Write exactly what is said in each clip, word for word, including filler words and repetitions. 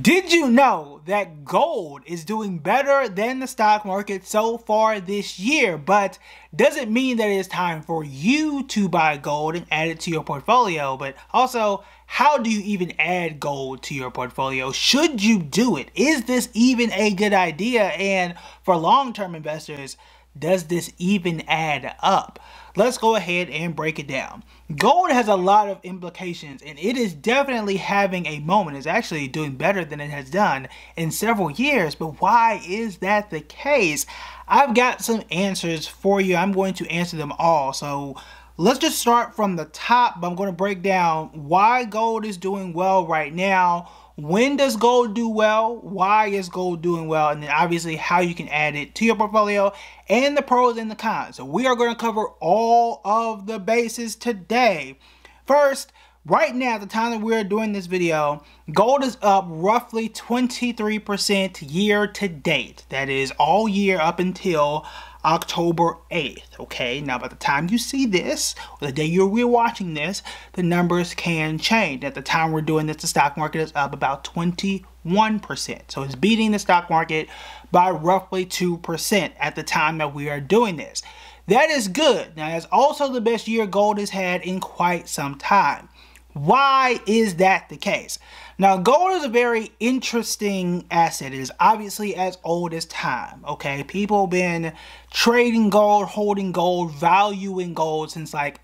Did you know that gold is doing better than the stock market so far this year? But doesn't mean that it is time for you to buy gold and add it to your portfolio. But also, how do you even add gold to your portfolio? Should you do it? Is this even a good idea? And for long-term investors, does this even add up? Let's go ahead and break it down. Gold has a lot of implications, and it is definitely having a moment. It's actually doing better than it has done in several years, but why is that the case? I've got some answers for you. I'm going to answer them all. So let's just start from the top. I'm going to break down why gold is doing well right now. When does gold do well? Why is gold doing well? And then obviously how you can add it to your portfolio and the pros and the cons. So we are going to cover all of the bases today. First, right now, at the time that we're doing this video, gold is up roughly twenty-three percent year to date. That is all year up until October eighth, okay? Now, by the time you see this, or the day you're re-watching this, the numbers can change. At the time we're doing this, the stock market is up about twenty-one percent. So it's beating the stock market by roughly two percent at the time that we are doing this. That is good. Now, that's also the best year gold has had in quite some time. Why is that the case? Now, gold is a very interesting asset. It is obviously as old as time, okay? People have been trading gold, holding gold, valuing gold since like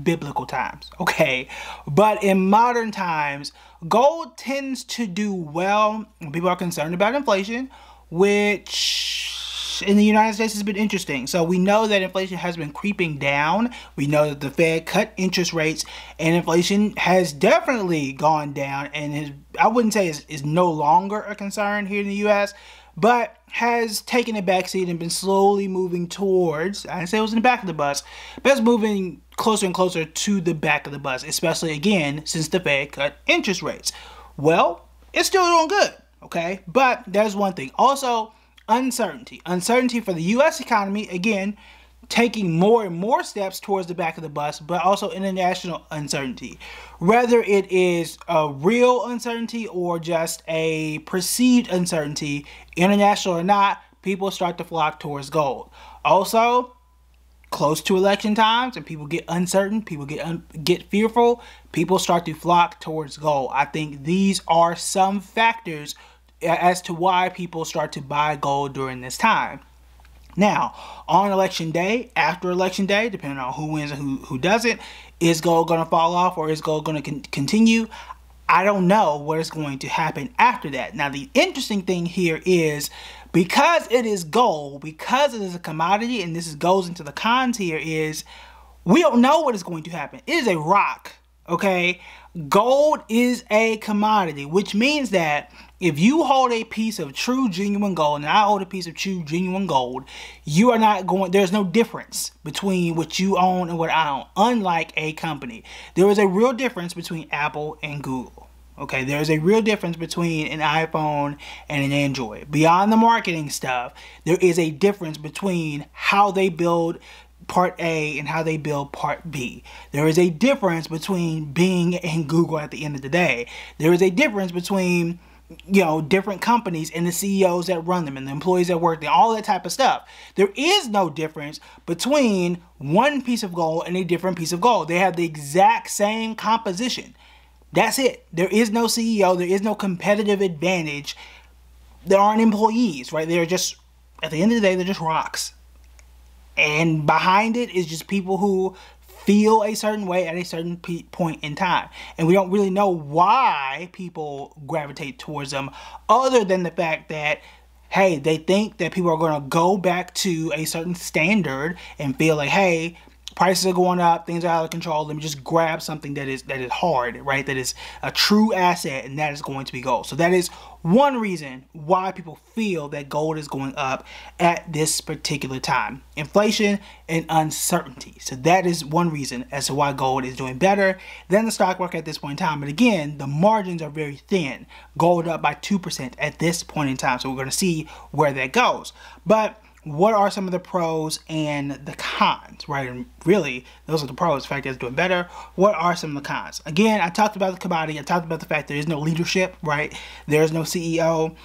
biblical times, okay? But in modern times, gold tends to do well when people are concerned about inflation, which in the United States has been interesting. So we know that inflation has been creeping down. We know that the Fed cut interest rates and inflation has definitely gone down and is, I wouldn't say is, is no longer a concern here in the U S, but has taken a backseat and been slowly moving towards, I didn't say it was in the back of the bus, but it's moving closer and closer to the back of the bus, especially again since the Fed cut interest rates. Well, it's still doing good, okay? But there's one thing. Also, Uncertainty. Uncertainty for the U S economy, again, taking more and more steps towards the back of the bus, but also international uncertainty. Whether it is a real uncertainty or just a perceived uncertainty, international or not, people start to flock towards gold. Also, close to election times and people get uncertain, people get un get fearful, people start to flock towards gold. I think these are some factors as to why people start to buy gold during this time. Now, on election day, after election day, depending on who wins and who, who doesn't, is gold going to fall off or is gold going to con continue? I don't know what is going to happen after that. Now, the interesting thing here is because it is gold, because it is a commodity, and this is, goes into the cons here, is we don't know what is going to happen. It is a rock, okay? Gold is a commodity, which means that if you hold a piece of true genuine gold and I hold a piece of true genuine gold, you are not going, there's no difference between what you own and what I own, unlike a company. There is a real difference between Apple and Google. Okay, there's a real difference between an iPhone and an Android. Beyond the marketing stuff, there is a difference between how they build Part A and how they build Part B. There is a difference between Bing and Google at the end of the day. There is a difference between, you know, different companies and the C E Os that run them and the employees that work there, all that type of stuff. There is no difference between one piece of gold and a different piece of gold. They have the exact same composition. That's it. There is no C E O. There is no competitive advantage. There aren't employees, right? They're just, at the end of the day, they're just rocks. And behind it is just people who feel a certain way at a certain p point in time. And we don't really know why people gravitate towards them other than the fact that, hey, they think that people are going to go back to a certain standard and feel like, hey, prices are going up, things are out of control, let me just grab something that is that is hard, right? That is a true asset, and that is going to be gold. So that is one reason why people feel that gold is going up at this particular time. Inflation and uncertainty. So that is one reason as to why gold is doing better than the stock market at this point in time. But again, the margins are very thin. Gold up by two percent at this point in time. So we're going to see where that goes. But what are some of the pros and the cons, right? And really, those are the pros. The fact that it's doing better. What are some of the cons? Again, I talked about the commodity. I talked about the fact there is no leadership, right? There is no C E O.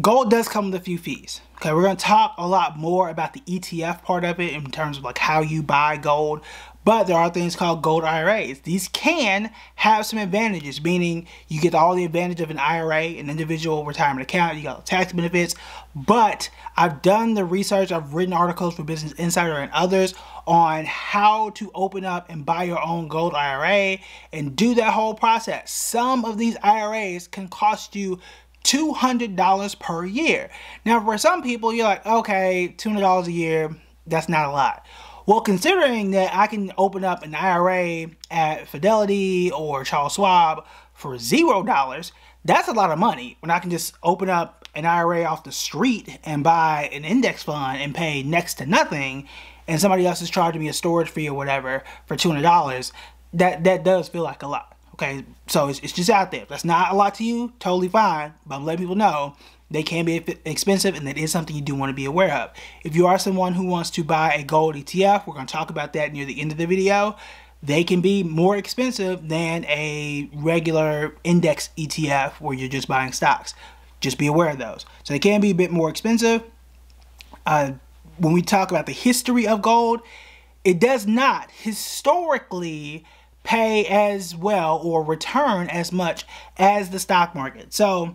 Gold does come with a few fees. Okay, we're going to talk a lot more about the E T F part of it in terms of like how you buy gold. But there are things called gold I R As. These can have some advantages, meaning you get all the advantage of an I R A, an individual retirement account, you got tax benefits. But I've done the research, I've written articles for Business Insider and others on how to open up and buy your own gold I R A and do that whole process. Some of these I R As can cost you two hundred dollars per year. Now, for some people, you're like, okay, two hundred dollars a year, that's not a lot. Well, considering that I can open up an I R A at Fidelity or Charles Schwab for zero dollars, that's a lot of money when I can just open up an I R A off the street and buy an index fund and pay next to nothing, and somebody else is charging me a storage fee or whatever for two hundred dollars, that, that does feel like a lot. Okay, so it's, it's just out there. If that's not a lot to you, totally fine, but I'm letting people know they can be expensive, and that is something you do want to be aware of. If you are someone who wants to buy a gold E T F, we're going to talk about that near the end of the video. They can be more expensive than a regular index E T F where you're just buying stocks. Just be aware of those. So they can be a bit more expensive. Uh, when we talk about the history of gold, it does not historically pay as well or return as much as the stock market. So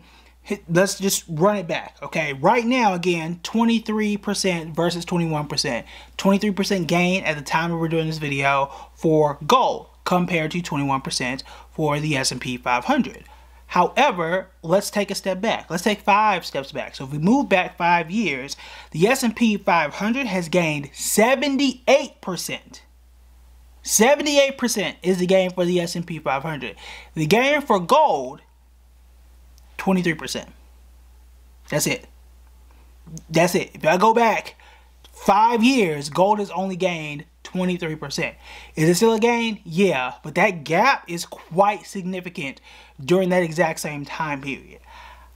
let's just run it back, okay? Right now, again, twenty-three percent versus twenty-one percent. twenty-three percent gain at the time we were doing this video for gold compared to twenty-one percent for the S and P five hundred. However, let's take a step back. Let's take five steps back. So if we move back five years, the S and P five hundred has gained seventy-eight percent. seventy-eight percent is the gain for the S and P five hundred. The gain for gold, twenty-three percent. That's it. That's it. If I go back five years, gold has only gained twenty-three percent. Is it still a gain? Yeah, but that gap is quite significant during that exact same time period.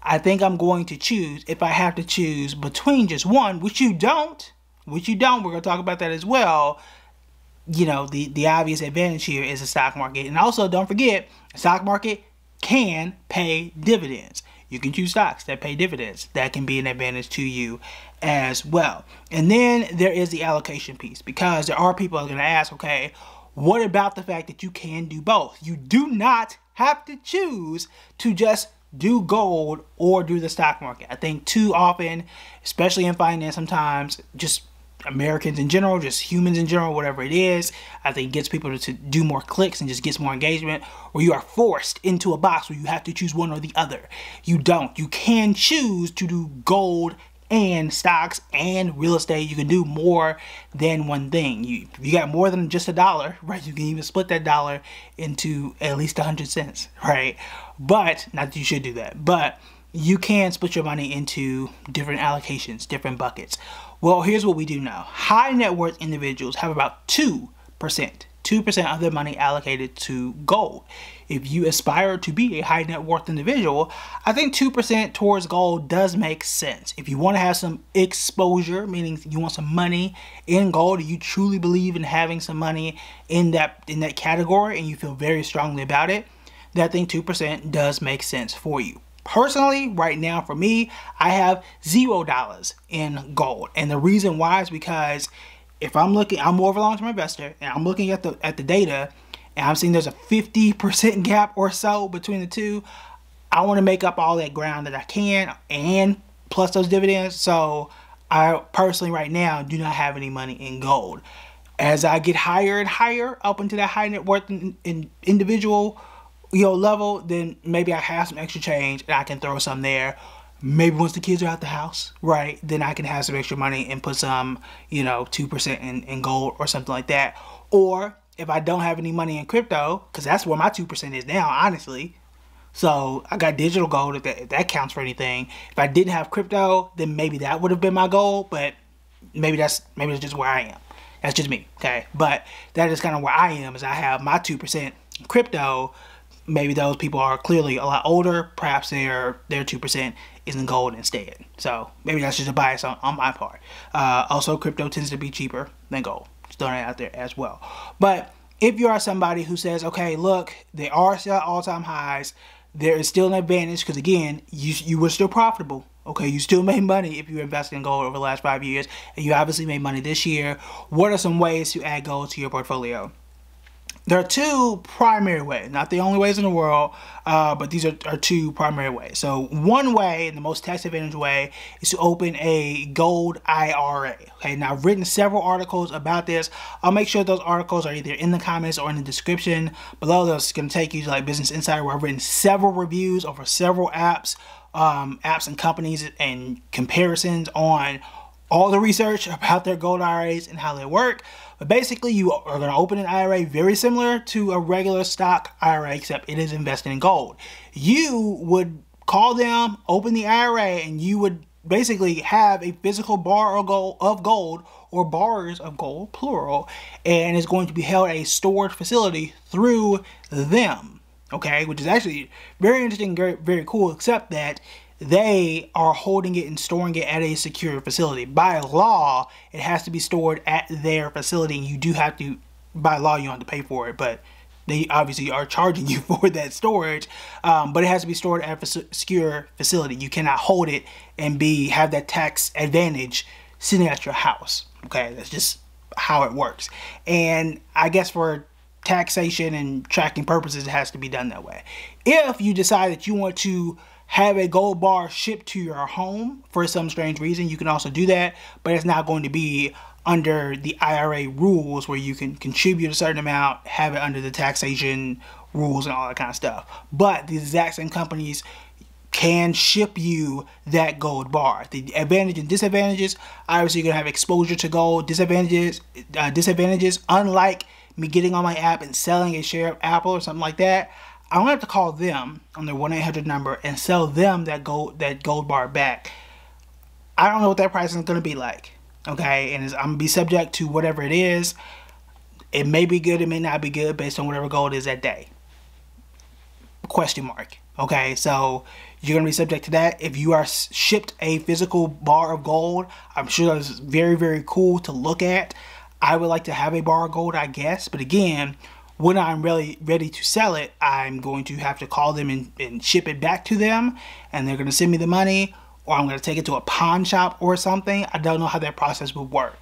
I think I'm going to choose, if I have to choose between just one, which you don't, which you don't, we're going to talk about that as well. You know, the, the obvious advantage here is the stock market. And also, don't forget, the stock market can pay dividends. You can choose stocks that pay dividends. That can be an advantage to you as well. And then there is the allocation piece, because there are people who are going to ask, okay, what about the fact that you can do both? You do not have to choose to just do gold or do the stock market. I think too often, especially in finance sometimes, just Americans in general, just humans in general, whatever it is, I think gets people to, to do more clicks and just gets more engagement, or you are forced into a box where you have to choose one or the other. You don't. You can choose to do gold and stocks and real estate. You can do more than one thing. You, you got more than just a dollar, right? You can even split that dollar into at least one hundred cents, right? But, not that you should do that, but you can split your money into different allocations, different buckets. Well, here's what we do now. High net worth individuals have about two percent, two percent of their money allocated to gold. If you aspire to be a high net worth individual, I think two percent towards gold does make sense. If you want to have some exposure, meaning you want some money in gold, you truly believe in having some money in that, in that category, and you feel very strongly about it, then I think two percent does make sense for you. Personally, right now for me, I have zero dollars in gold, and the reason why is because if I'm looking, I'm more of a long-term investor, and I'm looking at the at the data, and I'm seeing there's a fifty percent gap or so between the two. I want to make up all that ground that I can, and plus those dividends. So I personally, right now, do not have any money in gold. As I get higher and higher up into that high net worth in, in individual, you know, level, then maybe I have some extra change and I can throw some there. Maybe once the kids are out the house, right, then I can have some extra money and put some, you know, two percent in, in gold or something like that. Or if I don't have any money in crypto, because that's where my two percent is now, honestly. So I got digital gold, if that, if that counts for anything. If I didn't have crypto, then maybe that would have been my goal, but maybe that's, maybe that's just where I am. That's just me, okay? But that is kind of where I am, is I have my two percent in crypto, maybe those people are clearly a lot older. Perhaps their their two percent isn't gold instead. So maybe that's just a bias on, on my part. Uh, also, crypto tends to be cheaper than gold. Just throwing it out there as well. But if you are somebody who says, okay, look, they are still at all-time highs. There is still an advantage because, again, you, you were still profitable. Okay, you still made money if you invested in gold over the last five years. And you obviously made money this year. What are some ways to add gold to your portfolio? There are two primary ways, not the only ways in the world, uh, but these are, are two primary ways. So one way, and the most tax-advantaged way, is to open a gold I R A. Okay, now I've written several articles about this. I'll make sure those articles are either in the comments or in the description below. That's going to take you to like Business Insider, where I've written several reviews over several apps, um, apps and companies, and comparisons on all the research about their gold I R As and how they work. But basically, you are going to open an I R A very similar to a regular stock I R A, except it is invested in gold. You would call them, open the I R A, and you would basically have a physical bar of gold, of gold or bars of gold, plural, and it's going to be held at a storage facility through them, okay? Which is actually very interesting, very, very cool, except that they are holding it and storing it at a secure facility. By law, it has to be stored at their facility, and you do have to, by law, you have to pay for it, but they obviously are charging you for that storage, um, but it has to be stored at a secure facility. You cannot hold it and be have that tax advantage sitting at your house, okay? That's just how it works. And I guess for taxation and tracking purposes, it has to be done that way. If you decide that you want to have a gold bar shipped to your home for some strange reason, you can also do that, but it's not going to be under the I R A rules where you can contribute a certain amount, have it under the taxation rules and all that kind of stuff. But the exact same companies can ship you that gold bar. The advantages and disadvantages, obviously you're gonna have exposure to gold. Disadvantages, uh, disadvantages, unlike me getting on my app and selling a share of Apple or something like that, I'm gonna have to call them on their one eight hundred number and sell them that gold that gold bar back. I don't know what that price is gonna be like, okay? And it's, I'm gonna be subject to whatever it is. It may be good, it may not be good based on whatever gold is that day. Question mark. Okay, so you're gonna be subject to that. If you are shipped a physical bar of gold, I'm sure that's very, very cool to look at. I would like to have a bar of gold, I guess, but again, when I'm really ready to sell it, I'm going to have to call them and, and ship it back to them, and they're gonna send me the money, or I'm gonna take it to a pawn shop or something. I don't know how that process would work.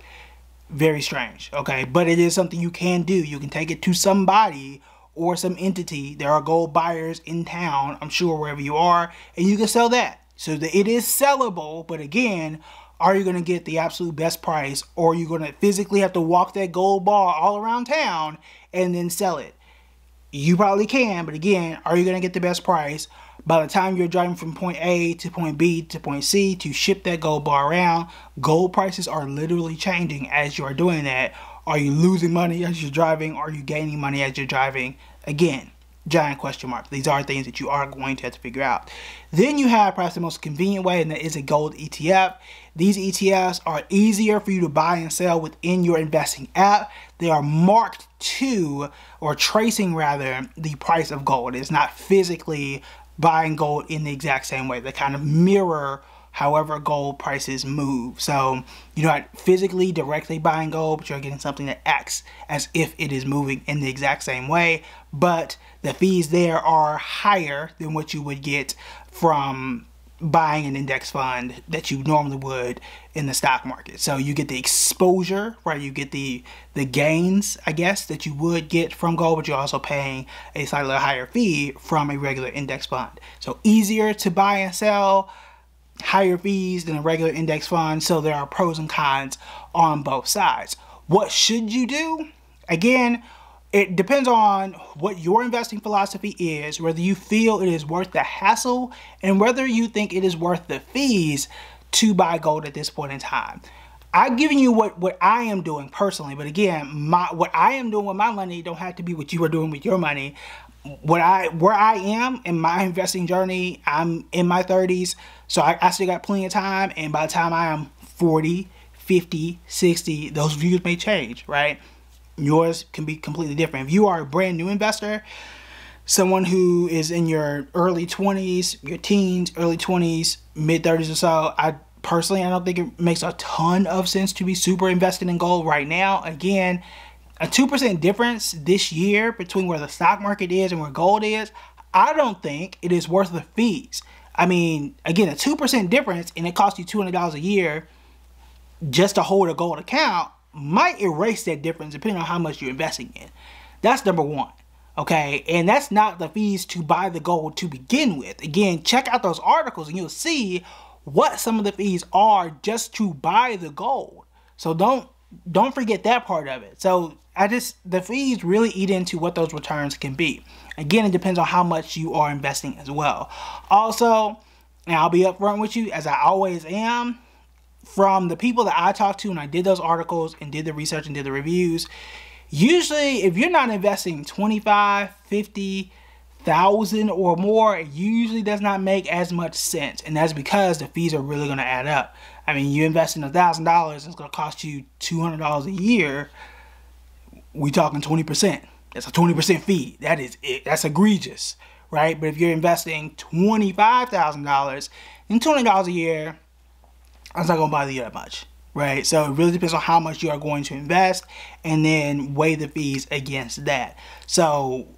Very strange, okay? But it is something you can do. You can take it to somebody or some entity. There are gold buyers in town, I'm sure, wherever you are, and you can sell that. So that it is sellable, but again, are you gonna get the absolute best price, or are you gonna physically have to walk that gold bar all around town and then sell it? You probably can, but again, are you gonna get the best price? By the time you're driving from point A to point B to point C to ship that gold bar around, gold prices are literally changing as you are doing that. Are you losing money as you're driving? Are you gaining money as you're driving? Again, giant question mark. These are things that you are going to have to figure out. Then you have perhaps the most convenient way, and that is a gold E T F. These E T Fs are easier for you to buy and sell within your investing app. They are marked to, or tracing rather, the price of gold. It's not physically buying gold in the exact same way. They kind of mirror however gold prices move. So you're not physically directly buying gold, but you're getting something that acts as if it is moving in the exact same way. But the fees there are higher than what you would get from buying an index fund that you normally would in the stock market. So you get the exposure, right? You get the the gains, I guess, that you would get from gold, but you're also paying a slightly higher fee from a regular index fund. So easier to buy and sell, higher fees than a regular index fund, so there are pros and cons on both sides. What should you do? Again, it depends on what your investing philosophy is, whether you feel it is worth the hassle, and whether you think it is worth the fees to buy gold at this point in time. I've given you what, what I am doing personally, but again, my what I am doing with my money don't have to be what you are doing with your money. What I where I am in my investing journey, I'm in my thirties, so I, I still got plenty of time, and by the time I am forty, fifty, sixty, those views may change, right? Yours can be completely different. If you are a brand new investor, someone who is in your early twenties, your teens, early twenties, mid thirties or so, I personally, I don't think it makes a ton of sense to be super invested in gold right now. Again, a two percent difference this year between where the stock market is and where gold is, I don't think it is worth the fees. I mean, again, a two percent difference and it costs you two hundred dollars a year just to hold a gold account might erase that difference depending on how much you're investing in. That's number one. Okay, and that's not the fees to buy the gold to begin with. Again, check out those articles and you'll see what some of the fees are just to buy the gold. So don't don't forget that part of it. So I just, the fees really eat into what those returns can be. Again, it depends on how much you are investing as well. Also, and I'll be upfront with you as I always am, from the people that I talked to and I did those articles and did the research and did the reviews, usually if you're not investing twenty-five, fifty thousand or more, it usually does not make as much sense. And that's because the fees are really going to add up. I mean, you invest in a thousand dollars, it's going to cost you two hundred dollars a year. We're talking twenty percent. That's a twenty percent fee. That is it. That's egregious, right? But if you're investing twenty-five thousand dollars, then two hundred dollars a year, that's not going to bother you that much, right? So it really depends on how much you are going to invest and then weigh the fees against that. So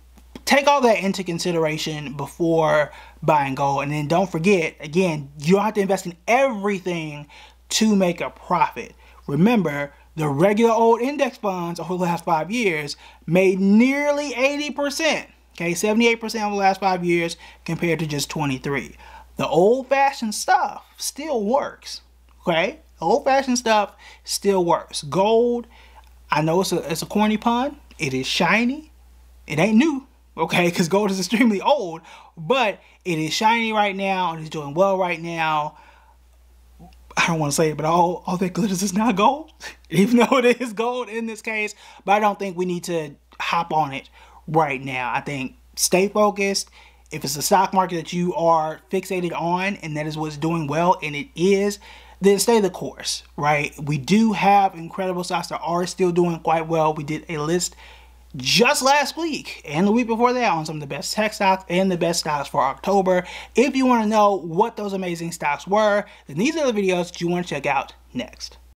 take all that into consideration before buying gold. And then don't forget, again, you don't have to invest in everything to make a profit. Remember, the regular old index funds over the last five years made nearly eighty percent, okay, seventy-eight percent over the last five years compared to just twenty-three. The old-fashioned stuff still works, okay? The old-fashioned stuff still works. Gold, I know it's a, it's a corny pun. It is shiny. It ain't new, okay, because gold is extremely old, but it is shiny right now and it's doing well right now. I don't want to say it, but all, all that glitters is not gold, even though it is gold in this case. But I don't think we need to hop on it right now. I think stay focused. If it's a stock market that you are fixated on and that is what's doing well, and it is, then stay the course, right? We do have incredible stocks that are still doing quite well. We did a list just last week and the week before that on some of the best tech stocks and the best stocks for October. If you want to know what those amazing stocks were, then these are the videos that you want to check out next.